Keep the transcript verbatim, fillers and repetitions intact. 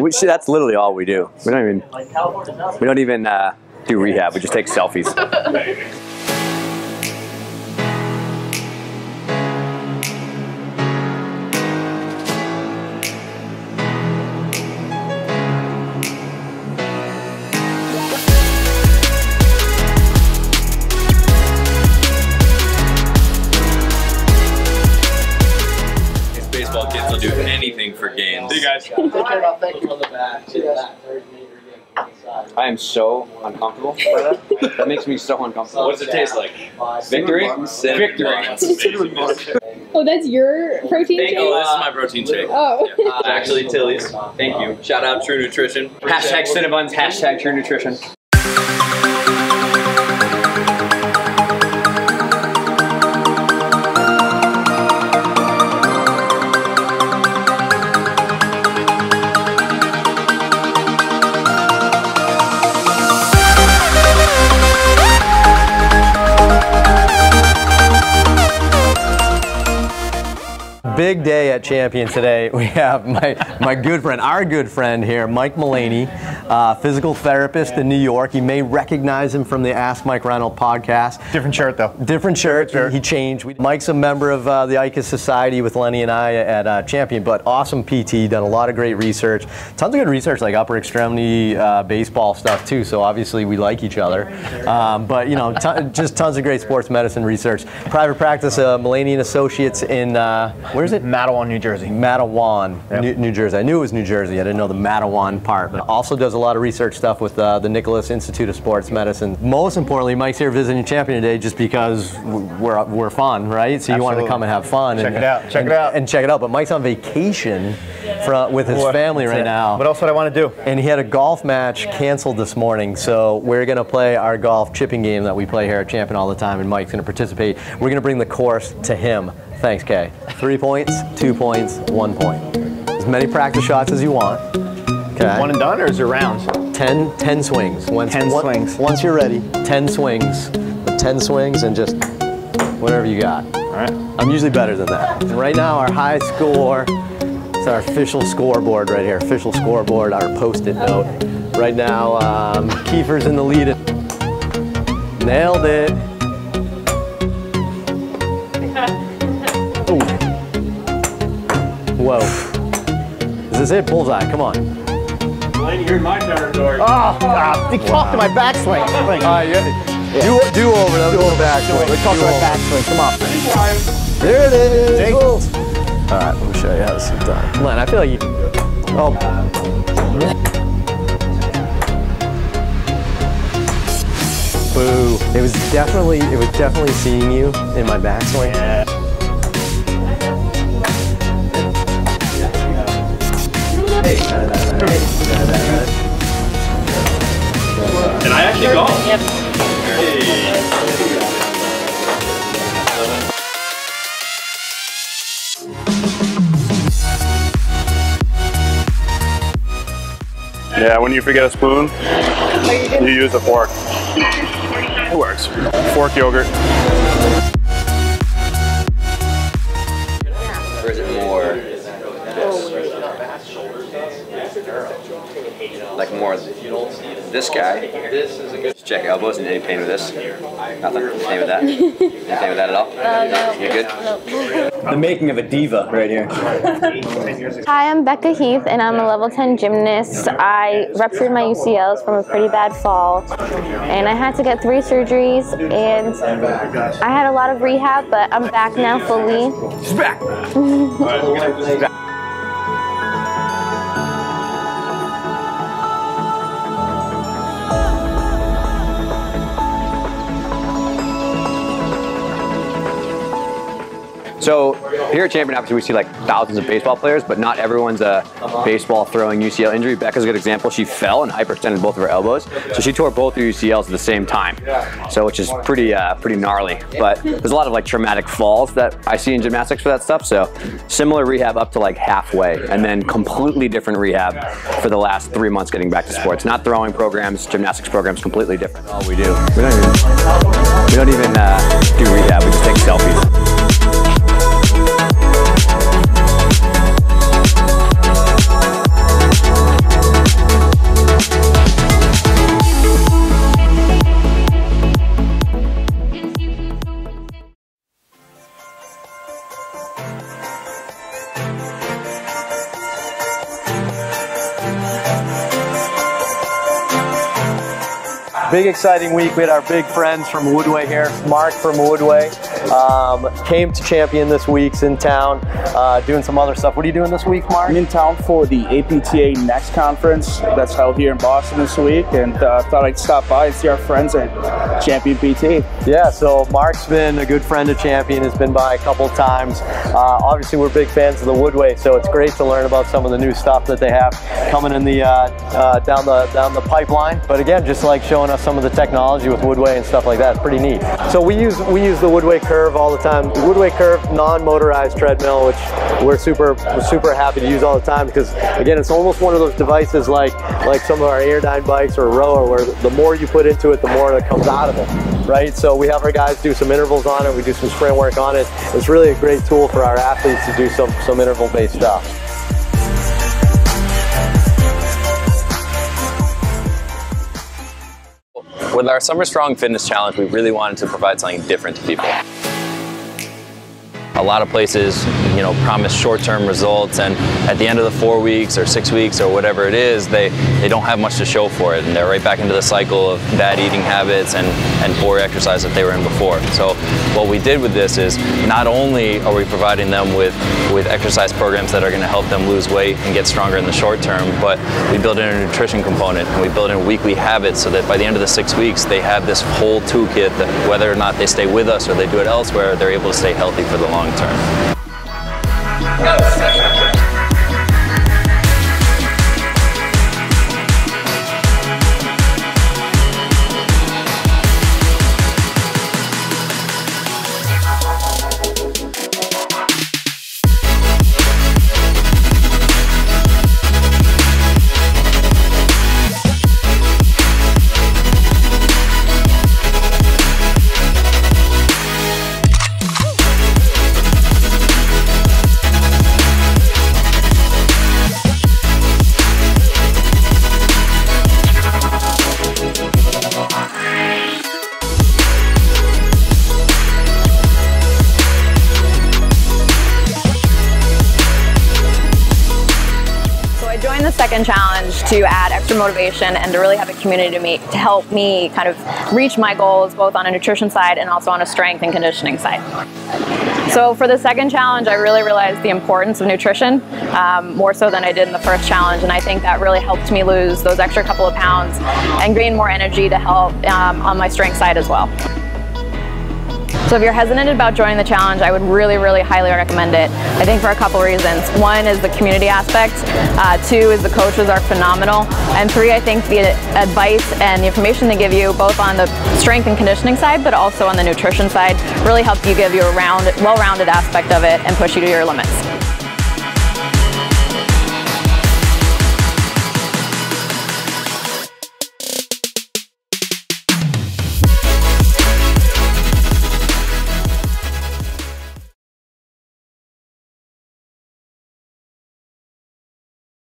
We see that's literally all we do. We don't even we don't even uh, do rehab. We just take selfies. Do anything for gains. You guys I am so uncomfortable by that. That makes me so uncomfortable. What does it taste like? Victory? Victory. Oh, that's your protein shake? Oh, this is my protein shake. Oh. Yeah. It's actually Tilly's. Thank you. Shout out True Nutrition. Hashtag Cinnabons, hashtag True Nutrition. Big day at Champion today. We have my, my good friend, our good friend here, Mike Mullaney, uh, physical therapist in New York. You may recognize him from the Ask Mike Reynolds podcast. Different shirt though. Different shirt, Different shirt. He changed. Mike's a member of uh, the I C U S Society with Lenny and I at uh, Champion, but awesome P T, done a lot of great research. Tons of good research like upper extremity uh, baseball stuff too, so obviously we like each other. Um, but you know, just tons of great sports medicine research. Private practice, uh, Mullaney and Associates in, uh, where Where's it? Matawan, New Jersey. Matawan, yep. New, New Jersey. I knew it was New Jersey. I didn't know the Matawan part. But also does a lot of research stuff with uh, the Nicholas Institute of Sports Medicine. Most importantly, Mike's here visiting Champion today just because we're we're fun, right? So you Absolutely. wanted to come and have fun. Check and, it out. Check and, it out. And check it out. But Mike's on vacation for, with his what? family right now. What else would I want to do? And he had a golf match canceled this morning. So we're going to play our golf chipping game that we play here at Champion all the time. And Mike's going to participate. We're going to bring the course to him. Thanks, Kay. Three points, two points, one point. As many practice shots as you want. Okay. One and done, or is it rounds? Ten, ten swings. Once, ten one, swings. Once you're ready, ten swings. But ten swings and just whatever you got. All right. I'm usually better than that. And right now, our high score, it's our official scoreboard right here. Official scoreboard, our post-it okay. note. Right now, um, Kiefer's in the lead. Nailed it. Whoa. Is this it? Bullseye, come on. Lane, you're in my territory. Oh, God. They talked wow. to my backswing. Uh, yeah. Yeah. Do, do over, though. Do over backswing. They talked to my backswing. Come on. There it is. Jake. All right, let me show you how this is done. Come on, I feel like you can do it. Oh. Boo. It was definitely, it was definitely seeing you in my backswing. Yeah. And I actually golf. Hey. Yeah, when you forget a spoon, you use a fork. It works. Fork yogurt. Or is it more? Like more this guy. Just check elbows. And any pain with this? Nothing. Pain with that? Any pain with that at all? Uh, no. You're good? Nope. The making of a diva right here. Hi, I'm Becca Heath and I'm a level ten gymnast. I ruptured my U C Ls from a pretty bad fall and I had to get three surgeries and I had a lot of rehab, but I'm back now fully. She's back! She's back. So here at Champion, obviously we see like thousands of baseball players, but not everyone's a baseball throwing U C L injury. Becca's a good example. She fell and hyperextended both of her elbows, so she tore both her U C Ls at the same time. So which is pretty, uh, pretty gnarly. But there's a lot of like traumatic falls that I see in gymnastics for that stuff. So similar rehab up to like halfway, and then completely different rehab for the last three months getting back to sports. Not throwing programs, gymnastics programs, completely different. All we do, we don't even, we don't even uh, do rehab. We just take selfies. big exciting week. We had our big friends from Woodway here. Mark from Woodway um, came to Champion this week's in town, uh, doing some other stuff. What are you doing this week, Mark? I'm in town for the A P T A NEXT conference that's held here in Boston this week, and I uh, thought I'd stop by and see our friends at Champion P T. Yeah, so Mark's been a good friend of Champion, has been by a couple times. Uh, obviously, we're big fans of the Woodway, so it's great to learn about some of the new stuff that they have coming in the uh, uh, down the down the pipeline. But again, just like showing us some of the technology with Woodway and stuff like that, it's pretty neat. So we use we use the Woodway Curve all the time. The Woodway Curve non-motorized treadmill, which we're super we're super happy to use all the time, because again, it's almost one of those devices like like some of our Airdyne bikes or rower, where the more you put into it, the more that comes out of it, right? So we have our guys do some intervals on it. We do some sprint work on it. It's really a great tool for our athletes to do some some interval-based stuff. With our Summer Strong Fitness Challenge, we really wanted to provide something different to people. A lot of places, you know, promise short-term results, and at the end of the four weeks or six weeks or whatever it is, they, they don't have much to show for it, and they're right back into the cycle of bad eating habits and, and poor exercise that they were in before. So what we did with this is not only are we providing them with, with exercise programs that are going to help them lose weight and get stronger in the short term, but we build in a nutrition component, and we build in weekly habits so that by the end of the six weeks, they have this whole toolkit that whether or not they stay with us or they do it elsewhere, they're able to stay healthy for the long term. term. Challenge to add extra motivation and to really have a community to meet to help me kind of reach my goals, both on a nutrition side and also on a strength and conditioning side. So for the second challenge, I really realized the importance of nutrition, um, more so than I did in the first challenge, and I think that really helped me lose those extra couple of pounds and gain more energy to help um, on my strength side as well. So if you're hesitant about joining the challenge, I would really, really highly recommend it. I think for a couple reasons. One is the community aspect. Uh, two is the coaches are phenomenal. And three, I think the advice and the information they give you, both on the strength and conditioning side, but also on the nutrition side, really help you give you a round, well-rounded aspect of it and push you to your limits.